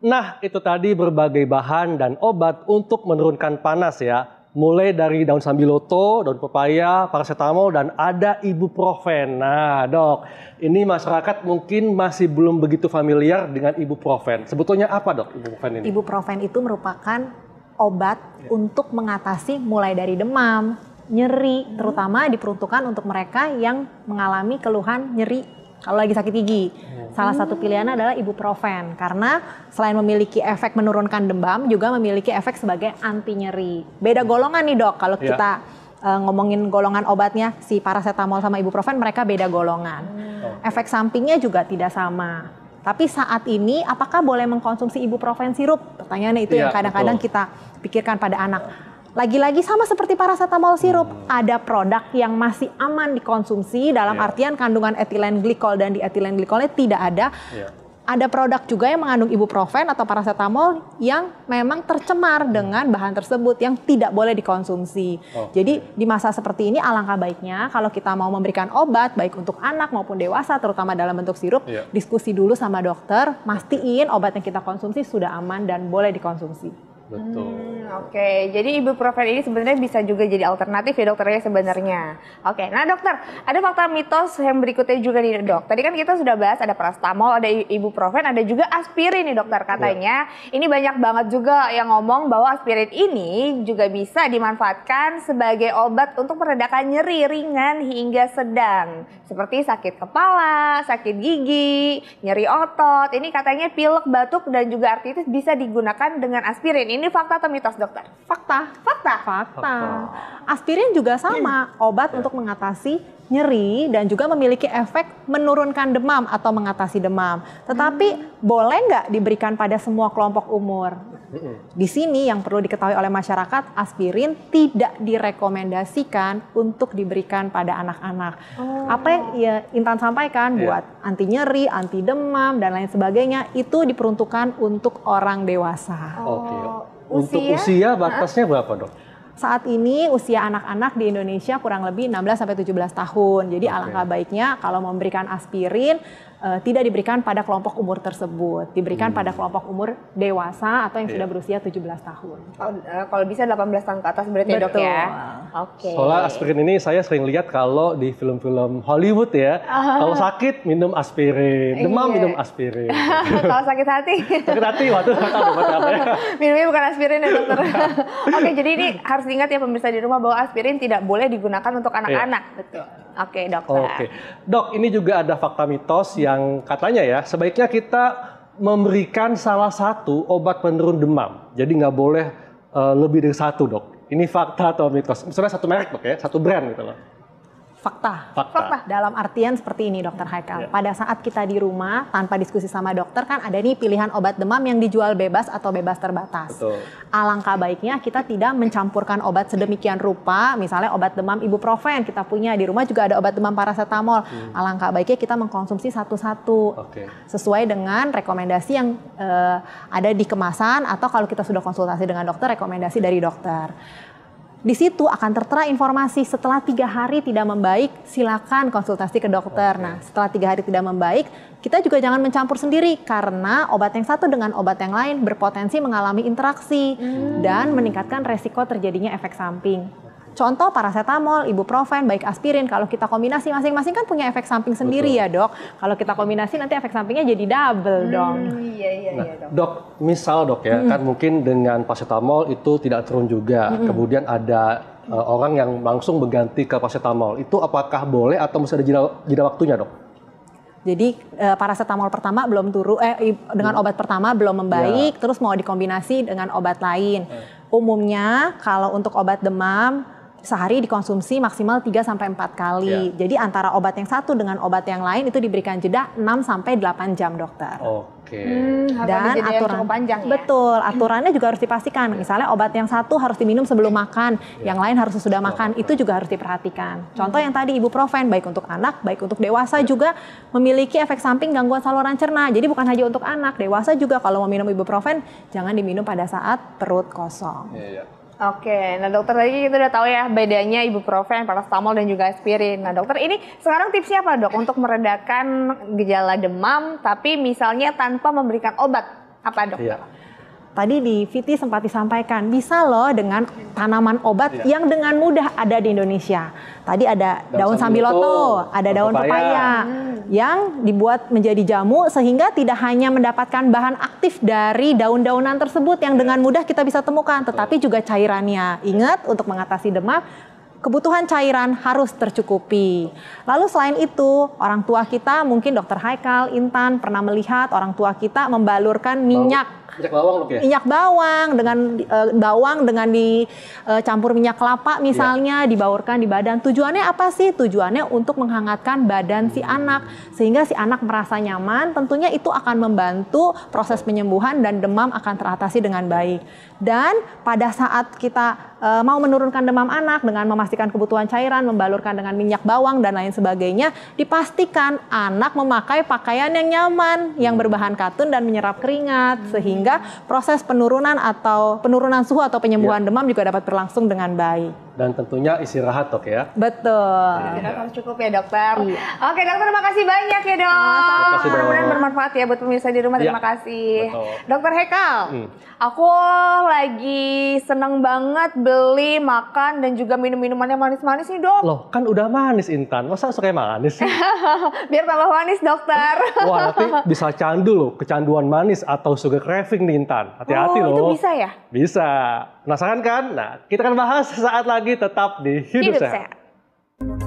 Nah, itu tadi berbagai bahan dan obat untuk menurunkan panas ya. Mulai dari daun sambiloto, daun pepaya, paracetamol, dan ada ibuprofen. Nah dok, ini masyarakat mungkin masih belum begitu familiar dengan ibuprofen. Sebetulnya apa dok ibuprofen ini? Ibuprofen itu merupakan obat untuk mengatasi mulai dari demam, nyeri, terutama diperuntukkan untuk mereka yang mengalami keluhan nyeri kalau lagi sakit gigi. Salah satu pilihan adalah ibuprofen karena selain memiliki efek menurunkan demam juga memiliki efek sebagai anti nyeri. Beda golongan nih dok, kalau kita ngomongin golongan obatnya si paracetamol sama ibuprofen mereka beda golongan. Efek sampingnya juga tidak sama. Tapi saat ini apakah boleh mengkonsumsi ibuprofen sirup? Pertanyaannya itu yang kadang-kadang kita pikirkan pada anak. Lagi-lagi sama seperti paracetamol sirup, ada produk yang masih aman dikonsumsi dalam artian kandungan etilen glikol dan dietilen glikolnya tidak ada. Ada produk juga yang mengandung ibuprofen atau paracetamol yang memang tercemar dengan bahan tersebut yang tidak boleh dikonsumsi. Jadi di masa seperti ini alangkah baiknya kalau kita mau memberikan obat baik untuk anak maupun dewasa terutama dalam bentuk sirup, diskusi dulu sama dokter, mastiin obat yang kita konsumsi sudah aman dan boleh dikonsumsi. Betul. Oke, jadi ibuprofen ini sebenarnya bisa juga jadi alternatif ya dokternya sebenarnya. Oke, nah dokter, ada fakta mitos yang berikutnya juga nih dok. Tadi kan kita sudah bahas ada paracetamol, ada ibuprofen, ada juga aspirin nih dokter katanya. Ini banyak banget juga yang ngomong bahwa aspirin ini juga bisa dimanfaatkan sebagai obat untuk meredakan nyeri ringan hingga sedang. Seperti sakit kepala, sakit gigi, nyeri otot. Ini katanya pilek, batuk, dan juga artritis bisa digunakan dengan aspirin ini. Ini fakta atau mitos dokter? Fakta. Fakta? Fakta. Aspirin juga sama, obat untuk mengatasi nyeri dan juga memiliki efek menurunkan demam atau mengatasi demam. Tetapi boleh nggak diberikan pada semua kelompok umur? Di sini yang perlu diketahui oleh masyarakat, aspirin tidak direkomendasikan untuk diberikan pada anak-anak. Apa yang Intan sampaikan buat anti nyeri, anti demam, dan lain sebagainya itu diperuntukkan untuk orang dewasa. Untuk usia batasnya berapa dok? Saat ini usia anak-anak di Indonesia kurang lebih 16-17 tahun. Jadi alangkah baiknya kalau memberikan aspirin tidak diberikan pada kelompok umur tersebut. Diberikan pada kelompok umur dewasa atau yang sudah berusia 17 tahun. Kalau bisa 18 tahun ke atas berarti ya dok ya? Oke. Soalnya aspirin ini saya sering lihat kalau di film-film Hollywood ya. Kalau sakit minum aspirin, demam minum aspirin. Kalau sakit hati? Sakit hati waktu minumnya bukan aspirin ya dokter. Oke, jadi ini harus ingat ya pemirsa di rumah bahwa aspirin tidak boleh digunakan untuk anak-anak. Betul. Oke dokter. Dok, ini juga ada fakta mitos yang katanya ya sebaiknya kita memberikan salah satu obat penurun demam. Jadi nggak boleh lebih dari satu dok. Ini fakta atau mitos? Misalnya satu merek dok ya, satu brand gitu loh. Fakta. Fakta. Dalam artian seperti ini dokter Haikal. Pada saat kita di rumah tanpa diskusi sama dokter kan ada nih pilihan obat demam yang dijual bebas atau bebas terbatas. Alangkah baiknya kita tidak mencampurkan obat sedemikian rupa. Misalnya obat demam ibuprofen kita punya. Di rumah juga ada obat demam paracetamol. Alangkah baiknya kita mengkonsumsi satu-satu. Sesuai dengan rekomendasi yang ada di kemasan atau kalau kita sudah konsultasi dengan dokter rekomendasi dari dokter. Di situ akan tertera informasi setelah 3 hari tidak membaik silakan konsultasi ke dokter. Nah setelah 3 hari tidak membaik kita juga jangan mencampur sendiri karena obat yang satu dengan obat yang lain berpotensi mengalami interaksi dan meningkatkan resiko terjadinya efek samping. Contoh paracetamol, ibuprofen, baik aspirin. Kalau kita kombinasi masing-masing kan punya efek samping sendiri ya dok. Kalau kita kombinasi nanti efek sampingnya jadi double dong. Iya, dok. Dok, misal dok ya kan mungkin dengan paracetamol itu tidak turun juga. Kemudian ada orang yang langsung berganti ke paracetamol. Itu apakah boleh atau mesti ada jeda waktunya dok? Jadi paracetamol pertama belum dengan obat pertama belum membaik, terus mau dikombinasi dengan obat lain. Umumnya kalau untuk obat demam sehari dikonsumsi maksimal 3-4 kali. Jadi antara obat yang satu dengan obat yang lain itu diberikan jeda 6-8 jam dokter. Dan aturan panjang ya? Betul, aturannya juga harus dipastikan. Misalnya obat yang satu harus diminum sebelum makan, yang lain harus sesudah makan. Itu juga harus diperhatikan. Contoh yang tadi ibuprofen baik untuk anak, baik untuk dewasa juga memiliki efek samping gangguan saluran cerna. Jadi bukan hanya untuk anak, dewasa juga kalau mau minum ibuprofen jangan diminum pada saat perut kosong. Oke, nah dokter tadi kita udah tahu ya bedanya ibuprofen, paracetamol dan juga aspirin. Nah dokter ini sekarang tipsnya apa dok untuk meredakan gejala demam tapi misalnya tanpa memberikan obat? Apa dokter? Iya. Tadi di Viti sempat disampaikan, bisa loh dengan tanaman obat yang dengan mudah ada di Indonesia. Tadi ada daun sambiloto, ada daun pepaya yang dibuat menjadi jamu sehingga tidak hanya mendapatkan bahan aktif dari daun-daunan tersebut yang dengan mudah kita bisa temukan, tetapi juga cairannya. Ingat, untuk mengatasi demam, kebutuhan cairan harus tercukupi. Lalu selain itu, orang tua kita mungkin Dr. Haikal, Intan pernah melihat orang tua kita membalurkan minyak bawang dengan bawang dengan dicampur minyak kelapa misalnya, dibaurkan di badan. Tujuannya apa sih? Tujuannya untuk menghangatkan badan si anak sehingga si anak merasa nyaman. Tentunya itu akan membantu proses penyembuhan dan demam akan teratasi dengan baik. Dan pada saat kita mau menurunkan demam anak dengan memastikan kebutuhan cairan, membalurkan dengan minyak bawang dan lain sebagainya, dipastikan anak memakai pakaian yang nyaman, yang berbahan katun dan menyerap keringat, sehingga proses penurunan suhu atau penyembuhan demam juga dapat berlangsung dengan baik. Dan tentunya istirahat, dok ya. Betul. Istirahat harus cukup ya, dokter. Iya. Oke, dokter, makasih banyak ya, dok. Mudah-mudahan bermanfaat ya buat pemirsa di rumah. Terima kasih. Betul. Dokter Haikal, aku lagi seneng banget beli makan dan juga minum-minuman yang manis-manis nih, dok. Loh, kan udah manis, Intan. Masa suka manis sih? Biar tambah manis, dokter. Wah, nanti bisa candu loh. Kecanduan manis atau sugar craving nih, Intan. Hati-hati loh. Itu bisa ya? Bisa. Penasaran kan? Nah, kita akan bahas sesaat lagi, tetap di Hidup Sehat.